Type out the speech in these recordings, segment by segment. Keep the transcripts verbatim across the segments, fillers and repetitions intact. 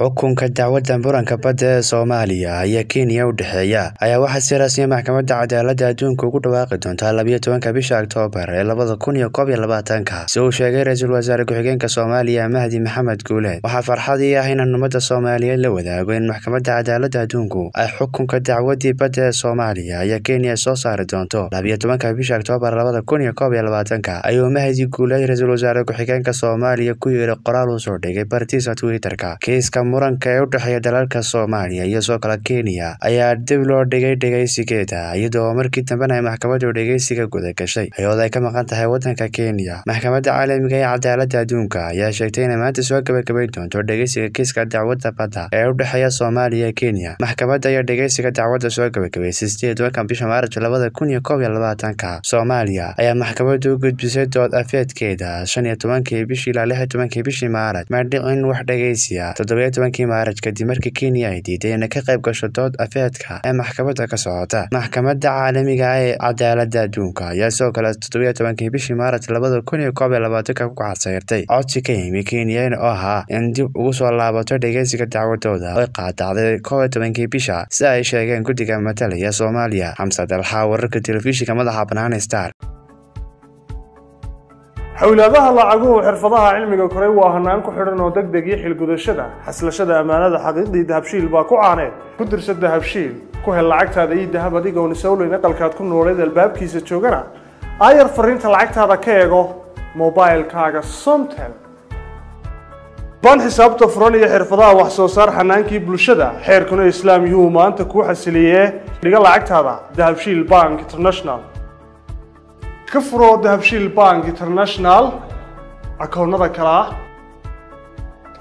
xukunka dacwadda buranka badda ee Soomaaliya ayaa Kenya u dhaxeeya ayaa waxa si rasmi Maxkamada Cadaalada Aduunku ugu dhawaaqay doontaa laba iyo tobanka bisha Oktoobar ee laba kun iyo koob iyo labaatanka soo sheegay ra'iisul wasaare ku-xigeenka Soomaaliya Mahdi Maxamed Guule waxa farxad ay ah in ummadda Soomaaliyeed la wadaago in Maxkamada Cadaalada Aduunku ay xukunka dacwadda badda ee Soomaaliya ayaa Kenya soo saari doonto laba iyo tobanka bisha Oktoobar laba kun iyo koob iyo labaatanka ayuu Mahdi Guule ra'iisul wasaare ku-xigeenka Soomaaliya ku yiri qoraal uu soo dhigay bartiisa Twitterka kiiska muranka ee u dhaxeeya dalalka Soomaaliya iyo soo kala Kenya ayaa dib loo dhigay dhageysigeeda iyadoo markii dambana maxkamadu dhageysiga guda gashay ayadoo ay ka maqan tahay wadanka Kenya. Maxkamadda Caalamiga ee Cadaaladda Aduunka ayaa sheegtay in maanta soo gabagabeyn doonto dhageysiga kiiska dacwadda badda ee u dhaxeeya Soomaaliya iyo Kenya. Maxkamadda ayaa dhageysiga dacwadda soo gabagabeysay siddeed iyo toban bisha Maarso laba kun iyo koob iyo labaatanka. Soomaaliya ayaa maxkamadu u gudbisay dood afeedkeeda shan iyo tobankii bishii ilaa lix iyo tobankii bishii Maarso maadaama wax dhageysiga toddoba iyo tobankii Maarso kadib markii Kenya ay diiday inay ka qayb gasho dood afeedka ee maxkamadda ka socota. Maxkamadda Caalamiga ee Cadaaladda Aduunka ayaa soo kala toddoba iyo tobankii bishii Maarso laba kun iyo koob iyo labaatanka ku xasayrtay codsi ka yimid Kenya oo ahaa in dib ugu soo laabato dhageysiga dacwadooda oo qaadacday koob iyo tobankii bisha si ay sheegeen guddiga matalaya Soomaaliya. Xamsad Alxa, wararka telefishinka madaxa bannaan Star. حولها لعجوه حرفها علمي كريوه هنان كحرنا ودقدقي حيل قدر شده حسل شده أمانة حقيقي ذهب شيل باكو عنه قدر شد ذهب شيل كه العقد هذا يذهب هذيك ونسوله نقل كاتكون ورد الباب كيس تشوجنا أير فرنت العقد هذا كيجو موبايل كاجا سمتل بان حساب تفرلي حرفها وحصوصار هنان كي بلشده حير كنا إسلام يومان تكو حسليه لقى العقد هذا ذهب شيل بانك إنترناشنال كفروا ذهب شيل بانك إنترناشنال أكون هذا كلا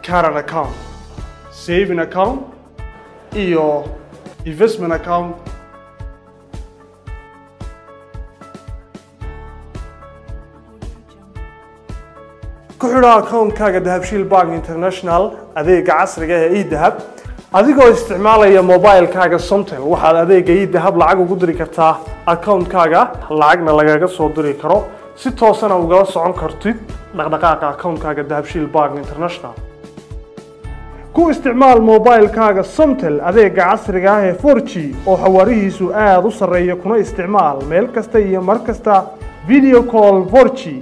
كارن أكاونت، سيفين أكاونت، إيو إيفيسمن أكاونت. كحرا أكاونت كذا ذهب شيل بانك إنترناشنال هذيك عصر جاي إيد ذهب هذيك استعماله يا موبايل كذا سمتل واحد هذيك إيد ذهب لعقو قدر كرتاه. أكاونت كاجا لعجنا لعجا صدري كرو ستة سنة وجالس عن كرتيد لقدقاء أكاونت كاجا ذهب شيل بانك إنترناشنال كو استعمال موبايل كاجا سمتل أذيع عصر جاه فورتشي أو حواريه سؤال وصل ريكونا استعمال ملكستي مركزتا فيديو كول فورتشي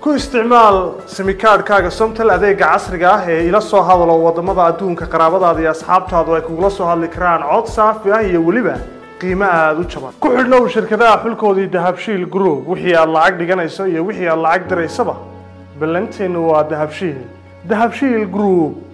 كو استعمال سميكار كاجا سمتل أذيع عصر جاه إلى صو هذا لو وضم هذا دون كقرابة هذه أصحاب هذا يكون صو هالكران عط صاف فيها ولبه قيمة هذا كمان. كل لو شركة حلقة دي ذهب شيل جروب وحيا الله عقد جنا يسوي وحيا الله عقد رئيسبه بلنتين وذهب شيل ذهب شيل جروب